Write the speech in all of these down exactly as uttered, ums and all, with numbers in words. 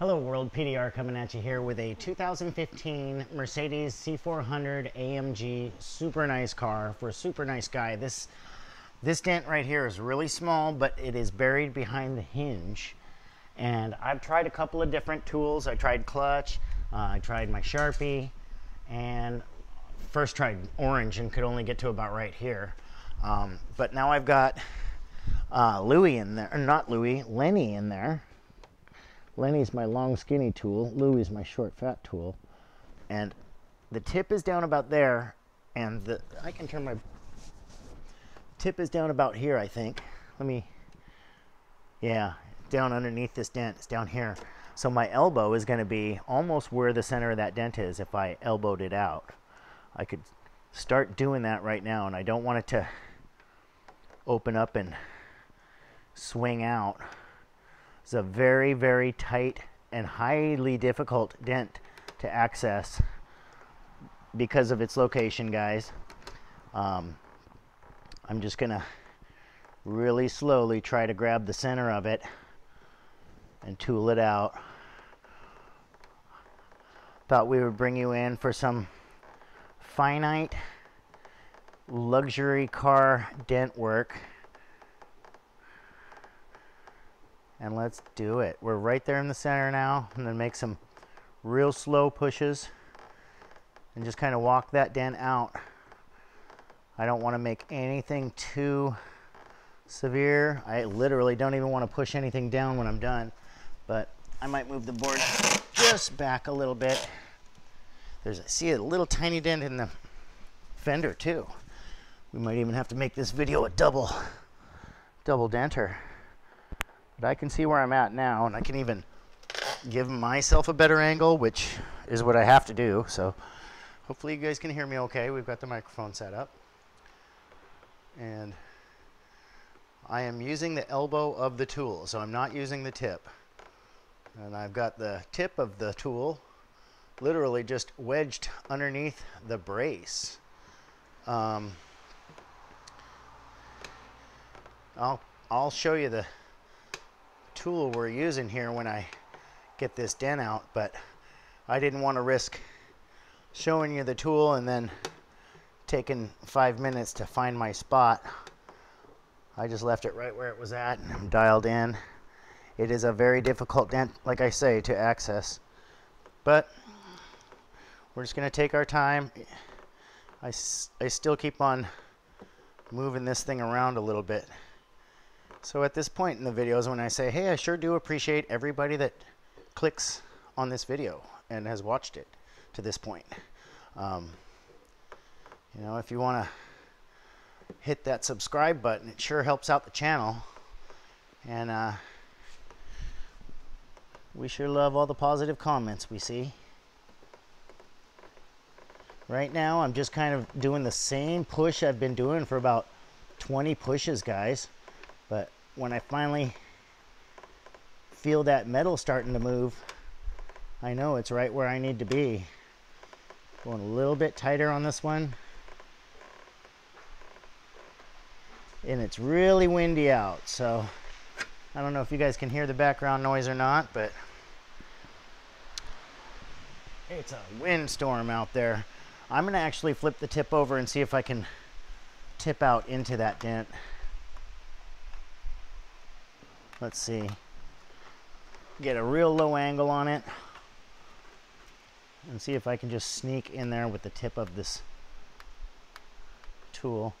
Hello world, P D R coming at you here with a two thousand fifteen Mercedes C four hundred A M G. Super nice car for a super nice guy. This this dent right here is really small, but it is buried behind the hinge. And I've tried a couple of different tools. I tried clutch, uh, I tried my Sharpie, and first tried orange and could only get to about right here. Um, but now I've got uh, Louie in there, or not Louie, Lenny in there. Lenny's my long skinny tool, Louie's my short fat tool, and the tip is down about there, and the I can turn my tip is down about here, I think. Let me, yeah, down underneath this dent, it's down here. So my elbow is going to be almost where the center of that dent is if I elbowed it out. I could start doing that right now, and I don't want it to open up and swing out. It's a very, very tight and highly difficult dent to access because of its location, guys. Um, I'm just gonna really slowly try to grab the center of it and tool it out. Thought we would bring you in for some finite luxury car dent work. And let's do it. We're right there in the center now. I'm gonna make some real slow pushes and just kind of walk that dent out. I don't want to make anything too severe. I literally don't even want to push anything down when I'm done, but I might move the board just back a little bit. There's I see a little tiny dent in the fender too. We might even have to make this video a double double denter. But I can see where I'm at now, and I can even give myself a better angle, which is what I have to do. So hopefully you guys can hear me okay. We've got the microphone set up. And I am using the elbow of the tool, so I'm not using the tip. And I've got the tip of the tool literally just wedged underneath the brace. Um, I'll, I'll show you the tool we're using here when I get this dent out, but I didn't want to risk showing you the tool and then taking five minutes to find my spot. I just left it right where it was at, and I'm dialed in. It is a very difficult dent, like I say, to access, but we're just going to take our time. I, I still keep on moving this thing around a little bit. So at this point in the videos, when I say, hey, I sure do appreciate everybody that clicks on this video and has watched it to this point. Um, you know, if you want to hit that subscribe button, it sure helps out the channel. And uh, we sure love all the positive comments we see. Right now, I'm just kind of doing the same push I've been doing for about twenty pushes, guys. But when I finally feel that metal starting to move, I know it's right where I need to be. Going a little bit tighter on this one. And it's really windy out, so I don't know if you guys can hear the background noise or not, but it's a windstorm out there. I'm gonna actually flip the tip over and see if I can tip out into that dent. Let's see, get a real low angle on it and see if I can just sneak in there with the tip of this tool,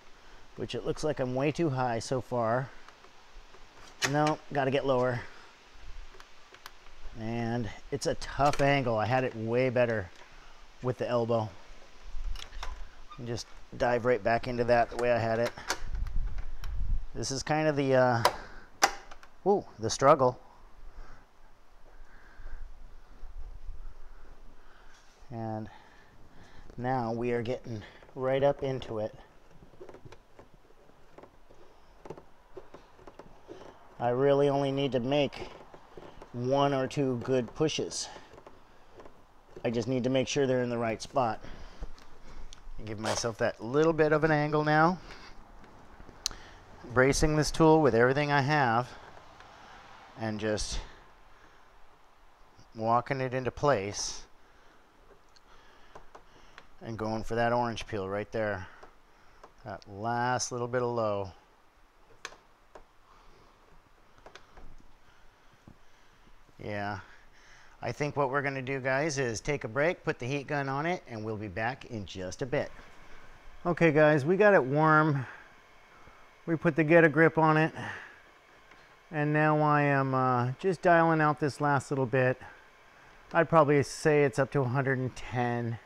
which it looks like I'm way too high so far. No, gotta get lower. And it's a tough angle. I had it way better with the elbow. And just dive right back into that the way I had it. This is kind of the uh, Ooh, the struggle. And now we are getting right up into it. I really only need to make one or two good pushes. I just need to make sure they're in the right spot. I give myself that little bit of an angle now. Bracing this tool with everything I have. And just walking it into place and going for that orange peel right there. That last little bit of low. Yeah. I think what we're going to do, guys, is take a break, put the heat gun on it, and we'll be back in just a bit. Okay, guys, we got it warm. We put the get a grip on it. And now I am uh, just dialing out this last little bit. I'd probably say it's up to one hundred ten.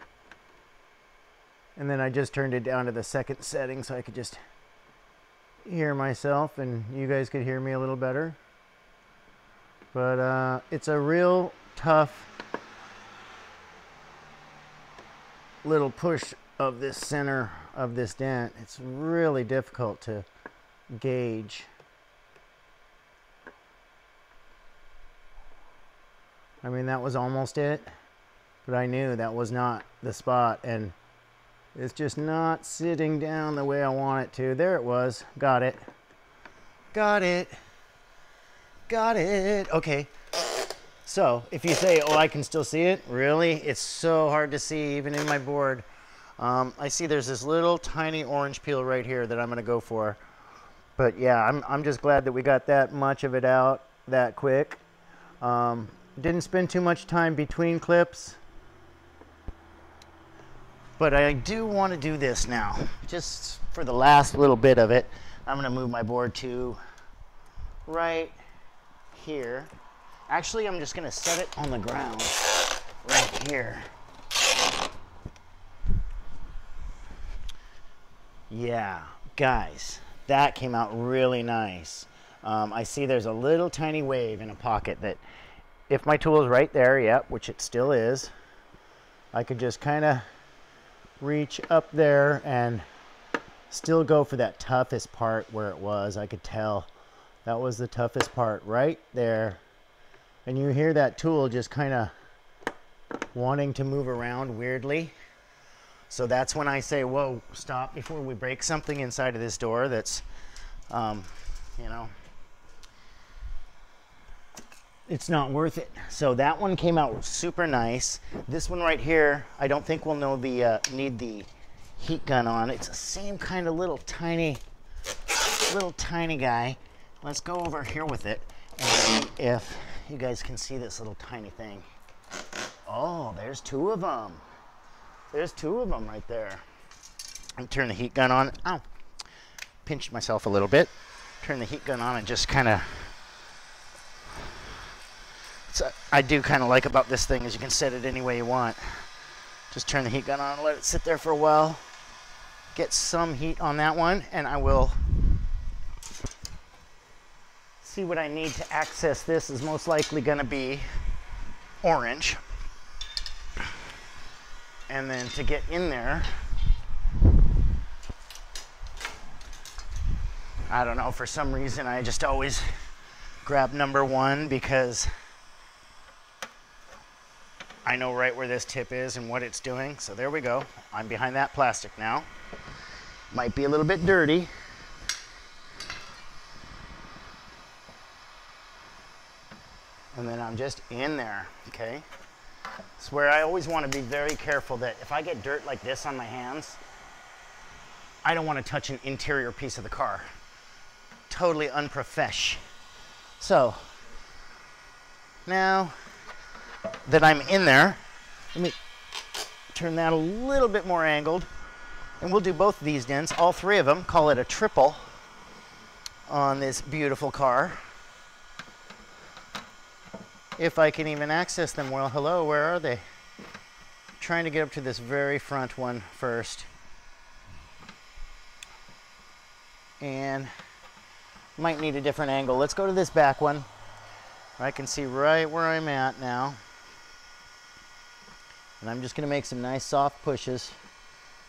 And then I just turned it down to the second setting so I could just hear myself and you guys could hear me a little better. But uh, it's a real tough little push of this center of this dent. It's really difficult to gauge. I mean, that was almost it, but I knew that was not the spot, and it's just not sitting down the way I want it to. There it was. Got it. Got it. Got it. Okay. So if you say, oh, I can still see it. Really? It's so hard to see even in my board. Um, I see there's this little tiny orange peel right here that I'm going to go for. But yeah, I'm, I'm just glad that we got that much of it out that quick. Um, didn't spend too much time between clips. But I do want to do this now, just for the last little bit of it. I'm going to move my board to right here. Actually, I'm just going to set it on the ground right here. Yeah, guys, that came out really nice. Um, I see there's a little tiny wave in a pocket that if my tool is right there, yep, yeah, which it still is, I could just kind of reach up there and still go for that toughest part where it was. I could tell that was the toughest part right there. And you hear that tool just kind of wanting to move around weirdly. So that's when I say, whoa, stop before we break something inside of this door that's, um, you know, it's not worth it. So that one came out super nice. This one right here, I don't think we'll know the uh, need the heat gun on. It's the same kind of little tiny, little tiny guy. Let's go over here with it and see if you guys can see this little tiny thing. Oh, there's two of them. There's two of them right there. I'm turning the heat gun on. Ow, pinched myself a little bit. Turn the heat gun on and just kind of. So I do kind of like about this thing is you can set it any way you want. Just turn the heat gun on and let it sit there for a while. Get some heat on that one and I will see what I need to access. This is most likely going to be orange. And then to get in there, I don't know, for some reason I just always grab number one because I know right where this tip is and what it's doing. So there we go. I'm behind that plastic now. Might be a little bit dirty. And then I'm just in there, okay? It's where I always want to be very careful that if I get dirt like this on my hands, I don't want to touch an interior piece of the car. Totally unprofesh. So now that I'm in there, let me turn that a little bit more angled, and we'll do both of these dents, all three of them, call it a triple on this beautiful car. If I can even access them. Well, hello, where are they? I'm trying to get up to this very front one first. And might need a different angle. Let's go to this back one. I can see right where I'm at now. And I'm just going to make some nice soft pushes.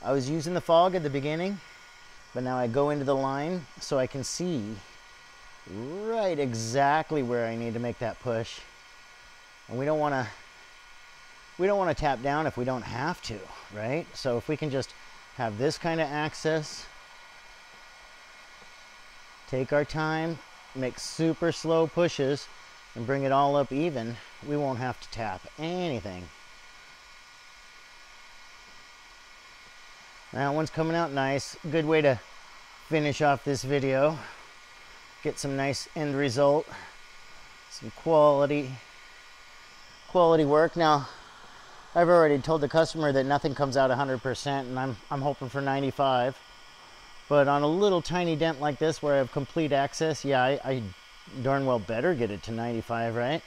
I was using the fog at the beginning, but now I go into the line so I can see right exactly where I need to make that push. And we don't want to we don't want to tap down if we don't have to, right? So if we can just have this kind of access, take our time, make super slow pushes, and bring it all up even, we won't have to tap anything. That one's coming out nice. Good way to finish off this video. Get some nice end result, some quality, quality work. Now, I've already told the customer that nothing comes out one hundred percent, and I'm, I'm hoping for ninety-five. But on a little tiny dent like this where I have complete access, yeah, I, I darn well better get it to ninety-five, right?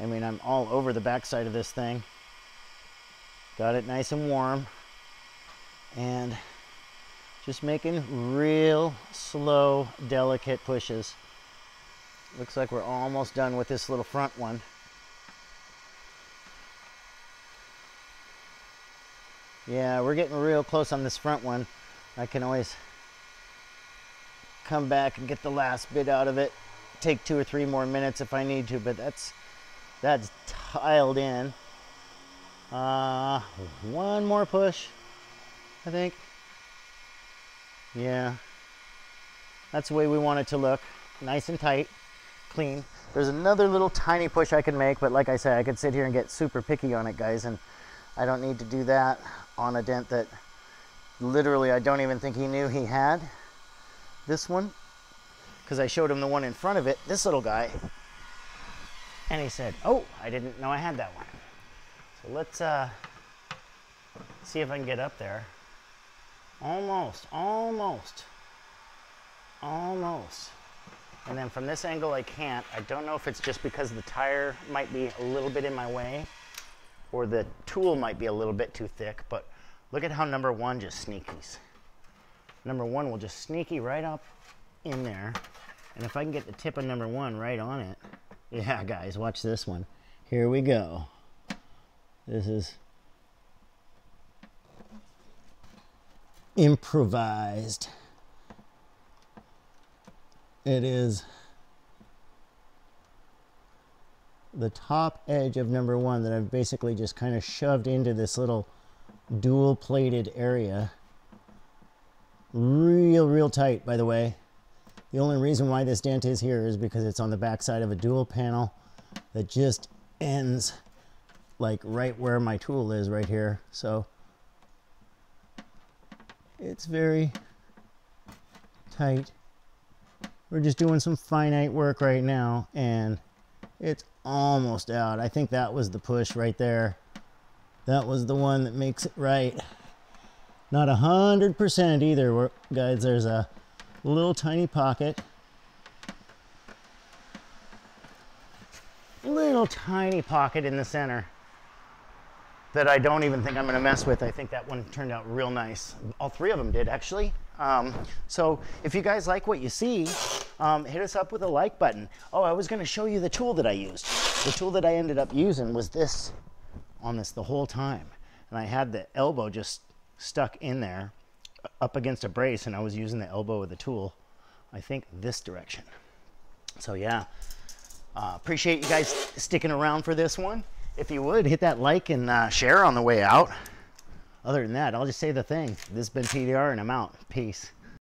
I mean, I'm all over the backside of this thing. Got it nice and warm. And just making real slow, delicate pushes. Looks like we're almost done with this little front one. Yeah, we're getting real close on this front one. I can always come back and get the last bit out of it, take two or three more minutes if I need to, but that's that's tiled in. Uh, one more push, I think. Yeah, that's the way we want it to look, nice and tight, clean. There's another little tiny push I can make, but like I said, I could sit here and get super picky on it, guys, and I don't need to do that on a dent that literally I don't even think he knew he had. This one, because I showed him the one in front of it, this little guy, and he said, oh, I didn't know I had that one. So let's uh, see if I can get up there. Almost, almost, almost. And then from this angle I can't. I don't know if it's just because the tire might be a little bit in my way or the tool might be a little bit too thick, but look at how number one just sneakies. Number one will just sneaky right up in there. And if I can get the tip of number one right on it. Yeah, guys, watch this one. Here we go. This is improvised. It is the top edge of number one that I've basically just kind of shoved into this little dual plated area. Real, real tight, by the way. The only reason why this dent is here is because it's on the backside of a dual panel that just ends like right where my tool is right here. So it's very tight. We're just doing some finite work right now and it's almost out. I think that was the push right there. That was the one that makes it right. Not a hundred percent either, we're, guys. There's a little tiny pocket, little tiny pocket in the center that I don't even think I'm going to mess with. I think that one turned out real nice. All three of them did, actually. Um, so if you guys like what you see, um, hit us up with a like button. Oh, I was going to show you the tool that I used. The tool that I ended up using was this on this the whole time, and I had the elbow just stuck in there up against a brace, and I was using the elbow of the tool, I think this direction. So yeah, uh, appreciate you guys sticking around for this one. If you would, hit that like and uh, share on the way out. Other than that, I'll just say the thing. This has been P D R, and I'm out. Peace.